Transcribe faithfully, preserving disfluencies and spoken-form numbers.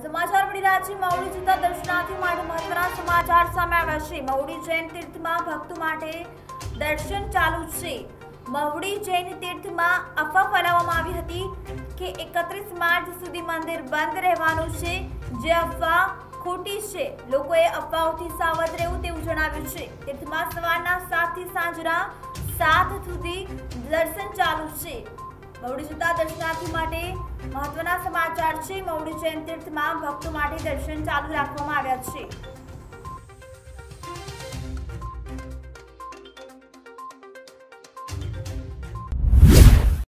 समाचार पड़ी रहा है। मवड़ी जुता दर्शनार्थी महत्वना समाचार सामे आव्या छे। मवड़ी जैन तीर्थ में भक्त माटे दर्शन चालू छे। मवड़ी जैन तीर्थ में अफवा फैलावामां आवी हती के एकत्रीस मार्च सुधी मंदिर बंद रहेवानुं छे। जे अफवा खोटी छे। लोकोए अफवाओथी सावध रहेवुं तेवुं जणाव्युं छे। तीर्थमां सवारना सात थी सांजना सात सुधी दर्शन चालू छे। मवड़ी जुता दर्शनार्थी माटे महत्वना समाचार छे। मवड़ी जैन तीर्थ में भक्तों माटे दर्शन चालू राखवामां आव्या छे।